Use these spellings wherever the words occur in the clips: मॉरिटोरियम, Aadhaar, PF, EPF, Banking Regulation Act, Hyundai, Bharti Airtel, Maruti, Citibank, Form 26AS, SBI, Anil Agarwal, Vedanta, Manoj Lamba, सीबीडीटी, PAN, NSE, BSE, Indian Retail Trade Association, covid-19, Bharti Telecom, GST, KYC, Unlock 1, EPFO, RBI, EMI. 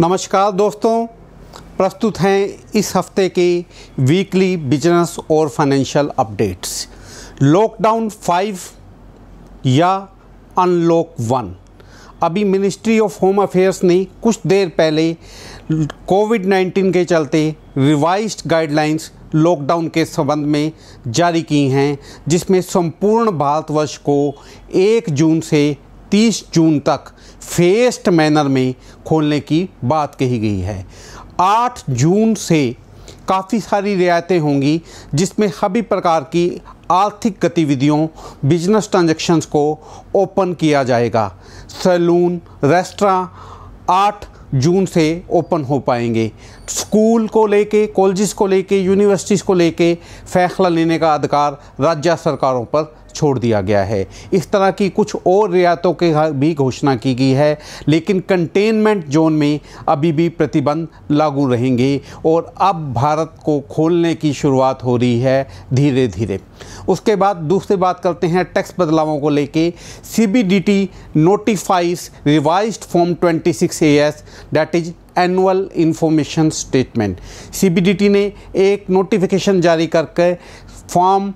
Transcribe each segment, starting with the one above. नमस्कार दोस्तों, प्रस्तुत हैं इस हफ्ते के वीकली बिजनेस और फाइनेंशियल अपडेट्स। लॉकडाउन 5 या अनलॉक 1। अभी मिनिस्ट्री ऑफ होम अफेयर्स ने कुछ देर पहले कोविड-19 के चलते रिवाइज्ड गाइडलाइंस लॉकडाउन के संबंध में जारी की हैं, जिसमें संपूर्ण भारतवर्ष को 1 जून से 30 जून तक फेस्ड मैनर में खोलने की बात कही गई है। 8 जून से काफ़ी सारी रियायतें होंगी, जिसमें सभी प्रकार की आर्थिक गतिविधियों, बिजनेस ट्रांजैक्शंस को ओपन किया जाएगा। सैलून, रेस्टोरेंट 8 जून से ओपन हो पाएंगे। स्कूल को लेके, कॉलेजेस को लेके, यूनिवर्सिटीज़ को लेके फैसला लेने का अधिकार राज्य सरकारों पर छोड़ दिया गया है। इस तरह की कुछ और रियायतों की भी घोषणा की गई है, लेकिन कंटेनमेंट जोन में अभी भी प्रतिबंध लागू रहेंगे और अब भारत को खोलने की शुरुआत हो रही है धीरे धीरे। उसके बाद दूसरी बात करते हैं टैक्स बदलावों को लेके। सीबीडीटी notifies revised form 26AS that is annual information statement. सीबीडीटी ने एक नोटिफिकेशन जारी करके फॉर्म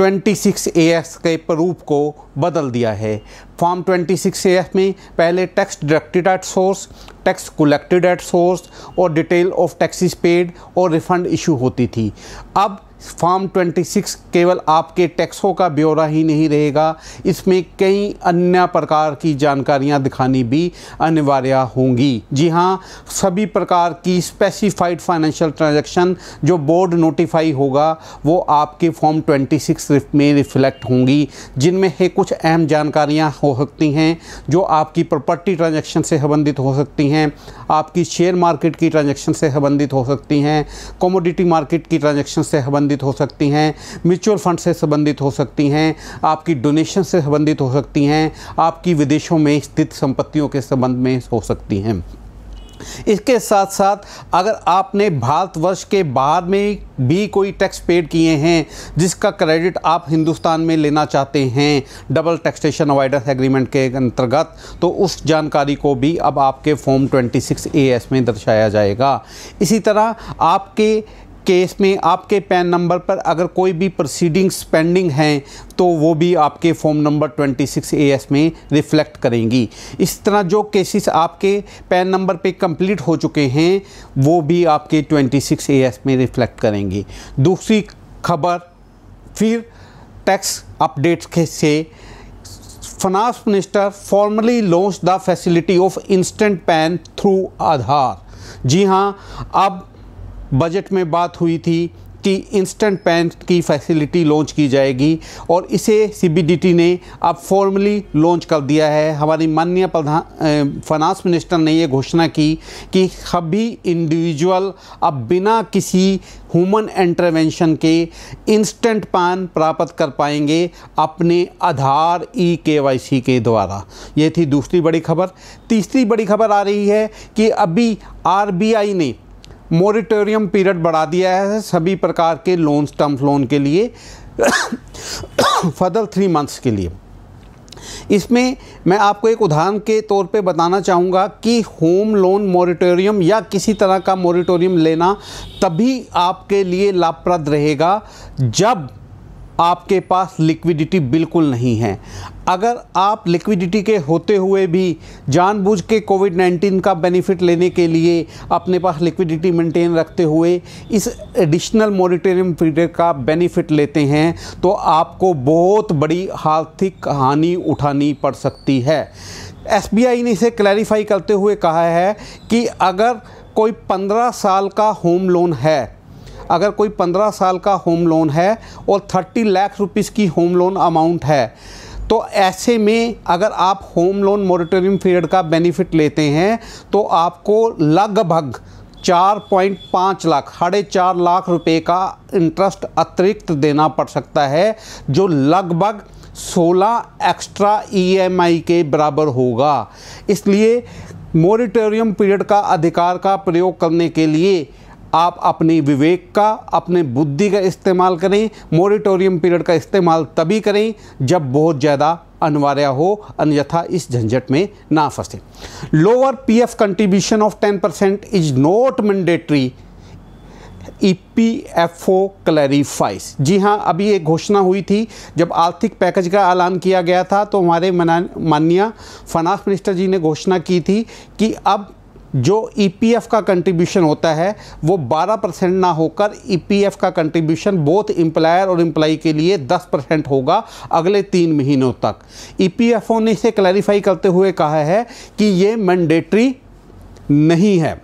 26AS के प्रारूप को बदल दिया है। फॉर्म 26AS में पहले tax deducted at source, tax collected at source और डिटेल ऑफ टैक्सेस पेड और रिफंड इशू होती थी। अब फॉर्म 26 केवल आपके टैक्सों का ब्यौरा ही नहीं रहेगा, इसमें कई अन्य प्रकार की जानकारियां दिखानी भी अनिवार्य होंगी। जी हाँ, सभी प्रकार की स्पेसिफाइड फाइनेंशियल ट्रांजैक्शन जो बोर्ड नोटिफाई होगा वो आपके फॉर्म 26 में रिफ्लेक्ट होंगी, जिनमें है कुछ अहम जानकारियां हो सकती हैं जो आपकी प्रॉपर्टी ट्रांजैक्शन से संबंधित हो सकती हैं, आपकी शेयर मार्केट की ट्रांजैक्शन से संबंधित हो सकती हैं, कमोडिटी मार्केट की ट्रांजैक्शन से संबंधित हो सकती हैं, म्यूचुअल फंड से संबंधित हो सकती हैं, आपकी डोनेशन से संबंधित हो सकती हैं, आपकी विदेशों में स्थित संपत्तियों के संबंध में हो सकती हैं। इसके साथ साथ अगर आपने भारतवर्ष के बाहर में भी कोई टैक्स पेड किए हैं जिसका क्रेडिट आप हिंदुस्तान में लेना चाहते हैं डबल टैक्सेशन अवॉइडेंस एग्रीमेंट के अंतर्गत, तो उस जानकारी को भी अब आपके फॉर्म 26AS में दर्शाया जाएगा। इसी तरह आपके केस में आपके पैन नंबर पर अगर कोई भी प्रोसीडिंग्स पेंडिंग हैं तो वो भी आपके फॉर्म नंबर 26AS में रिफ्लेक्ट करेंगी। इस तरह जो केसेस आपके पैन नंबर पे कंप्लीट हो चुके हैं वो भी आपके 26AS में रिफ्लेक्ट करेंगे। दूसरी खबर फिर टैक्स अपडेट्स के से finance minister formally launch the facility of instant PAN through Aadhaar. जी हाँ, अब बजट में बात हुई थी कि इंस्टेंट पैन की फैसिलिटी लॉन्च की जाएगी और इसे सीबीडीटी ने अब फॉर्मली लॉन्च कर दिया है। हमारी माननीय प्रधान फाइनेंस मिनिस्टर ने ये घोषणा की कि सभी इंडिविजुअल अब बिना किसी ह्यूमन इंटरवेंशन के इंस्टेंट पैन प्राप्त कर पाएंगे अपने आधार KYC के द्वारा। ये थी दूसरी बड़ी खबर। तीसरी बड़ी खबर आ रही है कि अभी RBI ने मॉरिटोरियम पीरियड बढ़ा दिया है सभी प्रकार के लोन्स, टर्म लोन के लिए फर्दर 3 मंथ्स के लिए। इसमें मैं आपको एक उदाहरण के तौर पे बताना चाहूँगा कि होम लोन मॉरिटोरियम या किसी तरह का मॉरिटोरियम लेना तभी आपके लिए लाभप्रद रहेगा जब आपके पास लिक्विडिटी बिल्कुल नहीं है। अगर आप लिक्विडिटी के होते हुए भी जानबूझ के कोविड-19 का बेनिफिट लेने के लिए अपने पास लिक्विडिटी मेंटेन रखते हुए इस एडिशनल मॉरिटोरियम पीरियड का बेनिफिट लेते हैं तो आपको बहुत बड़ी आर्थिक हानि उठानी पड़ सकती है। SBI ने इसे क्लैरिफाई करते हुए कहा है कि अगर कोई 15 साल का होम लोन है, अगर कोई 15 साल का होम लोन है और 30 लाख रुपीस की होम लोन अमाउंट है, तो ऐसे में अगर आप होम लोन मॉरिटोरियम पीरियड का बेनिफिट लेते हैं तो आपको लगभग 4.5 लाख, 4.5 लाख रुपए का इंटरेस्ट अतिरिक्त देना पड़ सकता है, जो लगभग 16 एक्स्ट्रा EMI के बराबर होगा। इसलिए मॉरिटोरियम पीरियड का अधिकार का प्रयोग करने के लिए आप अपने विवेक का, अपने बुद्धि का इस्तेमाल करें। मॉरिटोरियम पीरियड का इस्तेमाल तभी करें जब बहुत ज़्यादा अनिवार्य हो, अन्यथा इस झंझट में ना फंसे। Lower PF contribution of 10% is not mandatory, EPFO clarifies. जी हाँ, अभी एक घोषणा हुई थी जब आर्थिक पैकेज का ऐलान किया गया था, तो हमारे माननीय फाइनेंस मिनिस्टर जी ने घोषणा की थी कि अब जो EPF का कंट्रीब्यूशन होता है वो 12% ना होकर EPF का कंट्रीब्यूशन बोथ एम्प्लायर और एम्प्लाई के लिए 10% होगा अगले 3 महीनों तक। EPFO ने इसे क्लैरिफाई करते हुए कहा है कि ये मैंडेटरी नहीं है,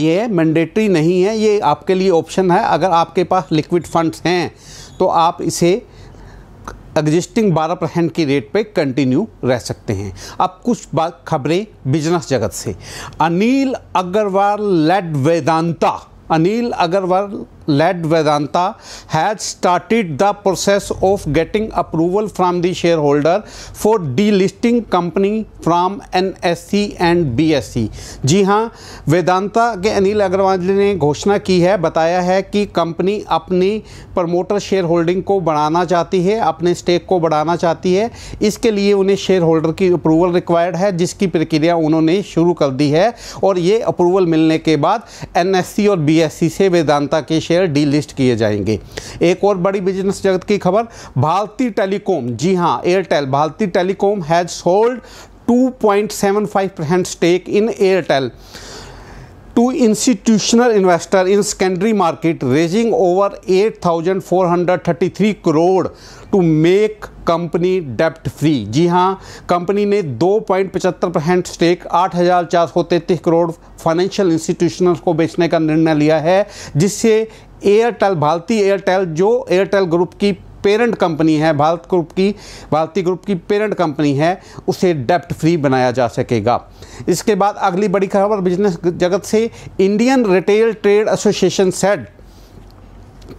ये मैंडेटरी नहीं है, ये आपके लिए ऑप्शन है। अगर आपके पास लिक्विड फंड्स हैं तो आप इसे एग्जिस्टिंग 12% की रेट पे कंटिन्यू रह सकते हैं। अब कुछ बात खबरें बिजनेस जगत से। Anil Agarwal led Vedanta has started the process of getting approval from the share holder for delisting company from NSE and BSE। जी हाँ, वेदांता के अनिल अग्रवाल ने घोषणा की है, बताया है कि कंपनी अपनी प्रमोटर शेयर होल्डिंग को बढ़ाना चाहती है, अपने स्टेक को बढ़ाना चाहती है। इसके लिए उन्हें शेयर होल्डर की अप्रूवल रिक्वायर्ड है, जिसकी प्रक्रिया उन्होंने शुरू कर दी है, और ये अप्रूवल मिलने के बाद NSE और BSE से वेदांता के शेयर डीलिस्ट किए जाएंगे। एक और बड़ी बिजनेस जगत की खबर, भारती टेलीकॉम, जी हां Airtel, Bharti telecom has sold 2.75% stake in Airtel to institutional investor in secondary market, raising over 8,433 crore to make company debt free। जी हाँ, कंपनी ने 2.75% स्टेक 8,433 करोड़ फाइनेंशियल इंस्टीट्यूशनल को बेचने का निर्णय लिया है, जिससे एयरटेल, भारती एयरटेल जो एयरटेल ग्रुप की पेरेंट कंपनी है, भारती ग्रुप की पेरेंट कंपनी है, उसे डेब्ट फ्री बनाया जा सकेगा। इसके बाद अगली बड़ी खबर बिजनेस जगत से, Indian retail trade association said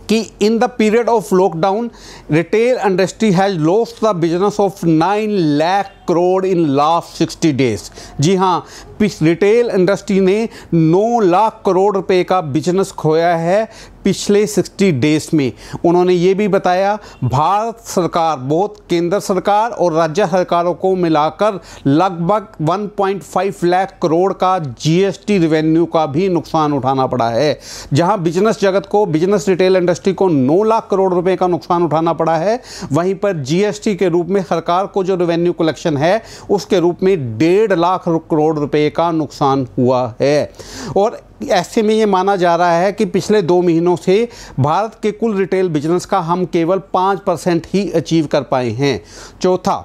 कि in the period of lockdown retail industry has lost the business of 9 lakh crore in last 60 days. जी हाँ, रिटेल इंडस्ट्री ने 9 लाख करोड़ रुपए का बिजनेस खोया है पिछले 60 डेज में। उन्होंने ये भी बताया, भारत सरकार, बहुत केंद्र सरकार और राज्य सरकारों को मिलाकर लगभग 1.5 लाख करोड़ का GST रेवेन्यू का भी नुकसान उठाना पड़ा है। जहां बिजनेस जगत को, बिजनेस रिटेल इंडस्ट्री को 9 लाख करोड़ रुपए का नुकसान उठाना पड़ा है, वहीं पर GST के रूप में सरकार को जो रेवेन्यू कलेक्शन है उसके रूप में 1.5 लाख करोड़ रुपए का नुकसान हुआ है। और ऐसे में ये माना जा रहा है कि पिछले 2 महीनों से भारत के कुल रिटेल बिजनेस का हम केवल 5% ही अचीव कर पाए हैं। चौथा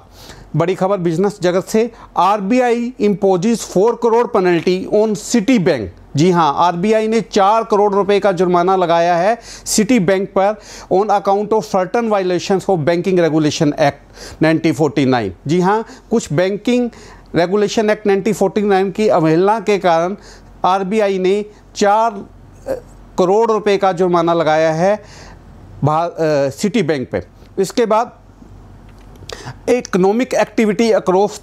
बड़ी खबर बिजनेस जगत से, RBI imposes 4 crore penalty on city bank. जी हाँ, RBI ने 4 करोड़ रुपए का जुर्माना लगाया है सिटी बैंक पर on account of certain violations of banking regulation act 1949। जी हाँ, कुछ बैंकिंग रेगुलेशन एक्ट 1949 की अवहेलना के कारण RBI ने 4 करोड़ रुपए का जुर्माना लगाया है सिटी बैंक पे। इसके बाद economic activity across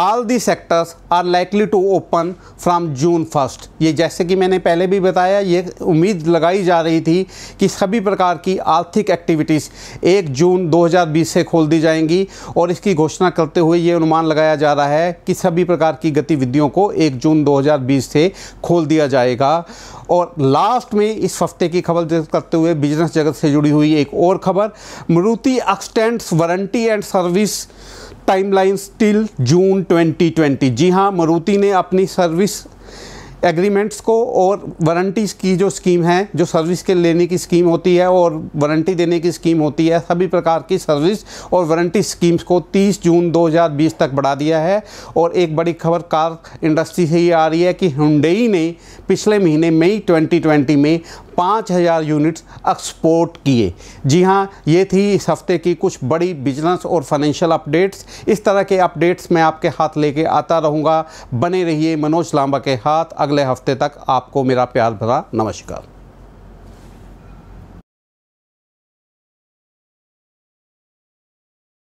all the sectors are likely to open from June 1st। ये जैसे कि मैंने पहले भी बताया, ये उम्मीद लगाई जा रही थी कि सभी प्रकार की आर्थिक एक्टिविटीज़ 1 जून 2020 से खोल दी जाएंगी, और इसकी घोषणा करते हुए ये अनुमान लगाया जा रहा है कि सभी प्रकार की गतिविधियों को 1 जून 2020 से खोल दिया जाएगा। और लास्ट में इस हफ्ते की खबर करते हुए बिजनेस जगत से जुड़ी हुई एक और खबर, Maruti extends warranty and service timeline till June 2020। जी हाँ, मारुति ने अपनी सर्विस एग्रीमेंट्स को और वारंटीज़ की जो स्कीम है, जो सर्विस के लेने की स्कीम होती है और वारंटी देने की स्कीम होती है, सभी प्रकार की सर्विस और वारंटी स्कीम्स को 30 जून 2020 तक बढ़ा दिया है। और एक बड़ी खबर कार इंडस्ट्री से ये आ रही है कि Hyundai ने पिछले महीने मई 2020 में 5000 यूनिट्स एक्सपोर्ट किए। जी हाँ, ये थी इस हफ्ते की कुछ बड़ी बिजनेस और फाइनेंशियल अपडेट्स। इस तरह के अपडेट्स मैं आपके हाथ लेके आता रहूँगा, बने रहिए मनोज लांबा के हाथ। अगले हफ्ते तक आपको मेरा प्यार भरा नमस्कार।